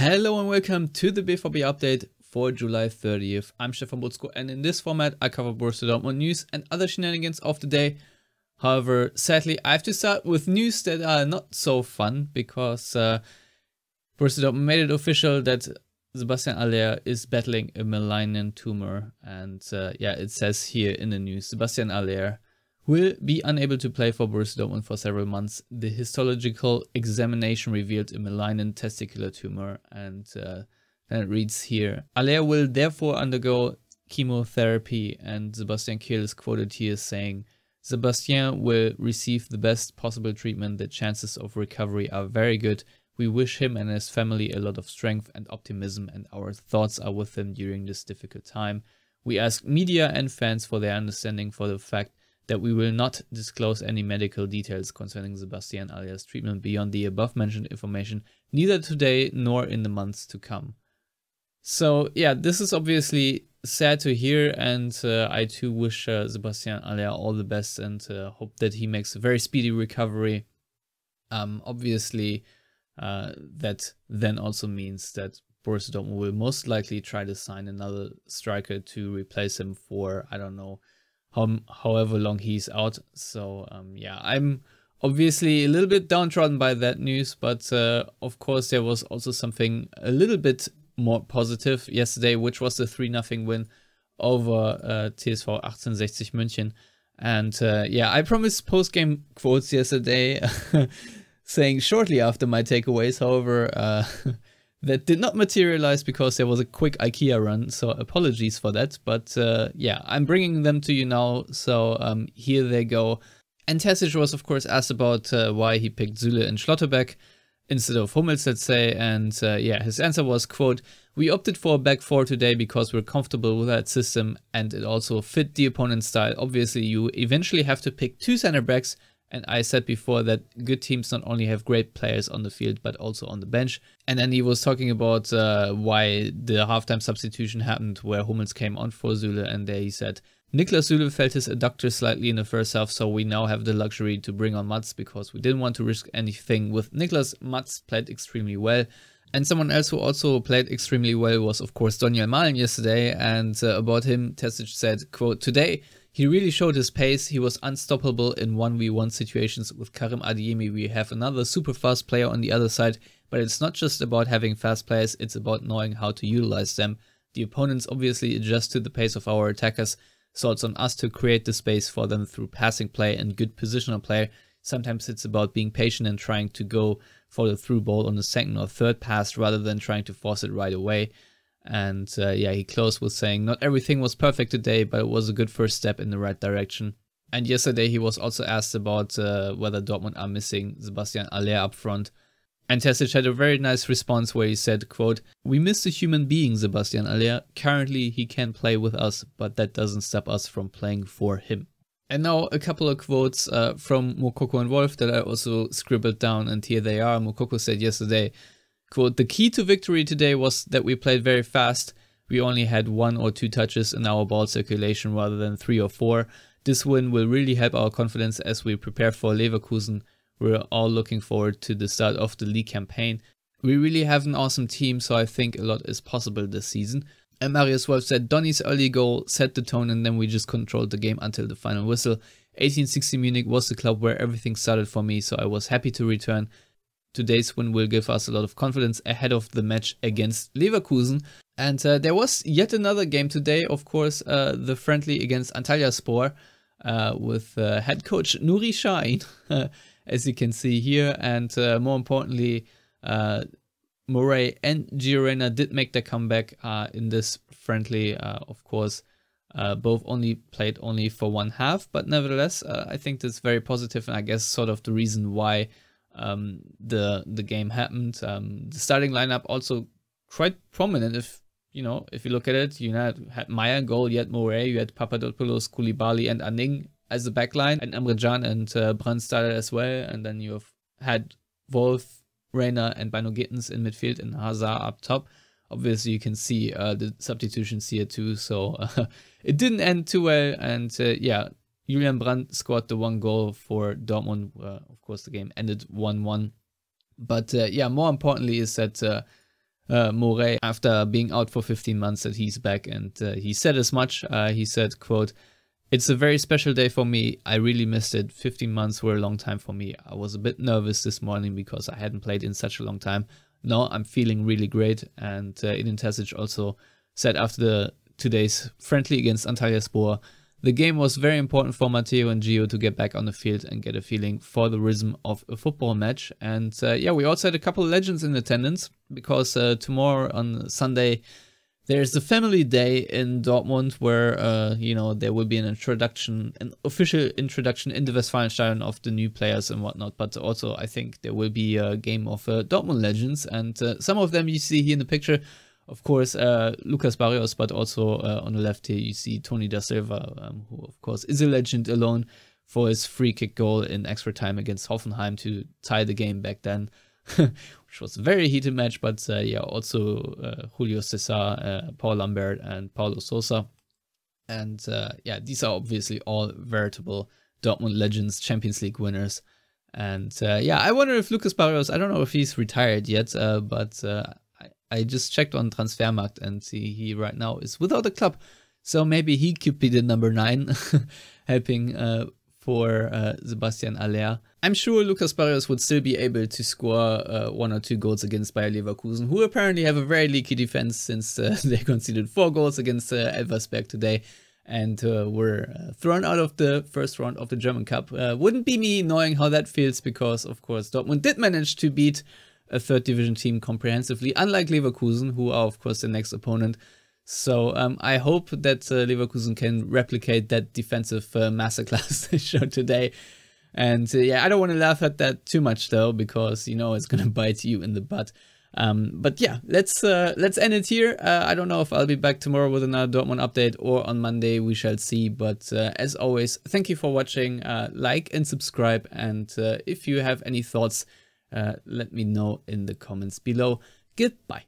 Hello and welcome to the BVB update for July 30th. I'm Stefan Bodzko, and in this format I cover Borussia Dortmund news and other shenanigans of the day. However, sadly I have to start with news that are not so fun because Borussia Dortmund made it official that Sébastien Haller is battling a malignant tumor, and yeah, it says here in the news Sébastien Haller will be unable to play for Borussia Dortmund for several months. The histological examination revealed a malignant testicular tumor, and then it reads here, Haller will therefore undergo chemotherapy, and Sebastian Kehl is quoted here saying, Sebastian will receive the best possible treatment. The chances of recovery are very good. We wish him and his family a lot of strength and optimism, and our thoughts are with him during this difficult time. We ask media and fans for their understanding for the fact that we will not disclose any medical details concerning Sebastian Haller's treatment beyond the above-mentioned information, neither today nor in the months to come. So yeah, this is obviously sad to hear, and I too wish Sebastian Haller all the best and hope that he makes a very speedy recovery. Obviously, that then also means that Borussia Dortmund will most likely try to sign another striker to replace him for, I don't know, however long he's out. So yeah, I'm obviously a little bit downtrodden by that news, but of course there was also something a little bit more positive yesterday, which was the 3-0 win over TSV 1860 München. And yeah, I promised post-game quotes yesterday saying shortly after my takeaways, however that did not materialize because there was a quick IKEA run, so apologies for that. But yeah, I'm bringing them to you now, so here they go. And Terzic was of course asked about why he picked Süle and Schlotterbeck instead of Hummels, let's say, and yeah, his answer was, quote, we opted for a back four today because we're comfortable with that system and it also fit the opponent's style. Obviously you eventually have to pick two center backs, and I said before that good teams not only have great players on the field, but also on the bench. And then he was talking about why the halftime substitution happened, where Hummels came on for Süle, and there he said, Niklas Süle felt his adductor slightly in the first half, so we now have the luxury to bring on Mats because we didn't want to risk anything with Niklas. Mats played extremely well. And someone else who also played extremely well was, of course, Daniel Malen yesterday, and about him, Terzic said, quote, today, he really showed his pace. He was unstoppable in 1v1 situations. With Karim Adeyemi, we have another super fast player on the other side, but it's not just about having fast players, it's about knowing how to utilize them. The opponents obviously adjust to the pace of our attackers, so it's on us to create the space for them through passing play and good positional play. Sometimes it's about being patient and trying to go for the through ball on the second or third pass rather than trying to force it right away. And yeah, he closed with saying, not everything was perfect today, but it was a good first step in the right direction. And yesterday he was also asked about whether Dortmund are missing Sebastian Haller up front. And Terzic had a very nice response where he said, quote, we missed a human being, Sebastian Haller. Currently he can play with us, but that doesn't stop us from playing for him. And now a couple of quotes from Moukoko and Wolf that I also scribbled down, and here they are. Moukoko said yesterday, quote, the key to victory today was that we played very fast. We only had 1 or 2 touches in our ball circulation rather than 3 or 4. This win will really help our confidence as we prepare for Leverkusen. We're all looking forward to the start of the league campaign. We really have an awesome team, so I think a lot is possible this season. And Marius Wolf said, Donny's early goal set the tone, and then we just controlled the game until the final whistle. 1860 Munich was the club where everything started for me, so I was happy to return. Today's win will give us a lot of confidence ahead of the match against Leverkusen. And there was yet another game today, of course, the friendly against Antalyaspor with head coach Nuri Sahin, as you can see here. And more importantly, Morey and Guirena did make their comeback in this friendly. Of course, both only played for one half, but nevertheless, I think that's very positive, and I guess sort of the reason why the game happened. The starting lineup also quite prominent, if you know, if you look at it. You had Meyer goal, you had Morey, you had Papadopoulos, Koulibaly and Aning as the backline, and Emre Can and Brandt started as well, and then you have had Wolf, Reyna and Bynoe-Gittens in midfield and Hazard up top. Obviously you can see the substitutions here too, so it didn't end too well. And yeah, Julian Brandt scored the one goal for Dortmund. Of course, the game ended 1-1. But yeah, more importantly is that Morey, after being out for 15 months, that he's back, and he said as much. He said, quote, "It's a very special day for me. I really missed it. 15 months were a long time for me. I was a bit nervous this morning because I hadn't played in such a long time. Now I'm feeling really great." And Edin Terzic also said after today's friendly against Antalyaspor, "The game was very important for Mateu and Gio to get back on the field and get a feeling for the rhythm of a football match." And yeah, we also had a couple of legends in attendance, because tomorrow on Sunday, there's the family day in Dortmund, where, you know, there will be an introduction, an official introduction in the Westfalenstadion of the new players and whatnot. But also, I think there will be a game of Dortmund legends. And some of them you see here in the picture, of course, Lucas Barrios, but also on the left here, you see Tony Da Silva, who, of course, is a legend alone for his free kick goal in extra time against Hoffenheim to tie the game back then. Which was a very heated match, but yeah, also Julio César, Paul Lambert, and Paulo Sousa. And yeah, these are obviously all veritable Dortmund legends, Champions League winners. And yeah, I wonder if Lucas Barrios, I don't know if he's retired yet, but I just checked on Transfermarkt, and he right now is without a club. So maybe he could be the number 9, helping for Sébastien Haller. I'm sure Lucas Barrios would still be able to score 1 or 2 goals against Bayer Leverkusen, who apparently have a very leaky defense, since they conceded 4 goals against Elversberg today and were thrown out of the first round of the German Cup. Wouldn't be me knowing how that feels, because of course Dortmund did manage to beat a third division team comprehensively, unlike Leverkusen, who are of course the next opponent. So I hope that Leverkusen can replicate that defensive masterclass they showed today. And yeah, I don't want to laugh at that too much though, because you know it's going to bite you in the butt. But yeah, let's end it here. I don't know if I'll be back tomorrow with another Dortmund update, or on Monday, we shall see. But as always, thank you for watching. Like and subscribe. And if you have any thoughts, let me know in the comments below. Goodbye.